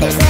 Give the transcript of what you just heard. There's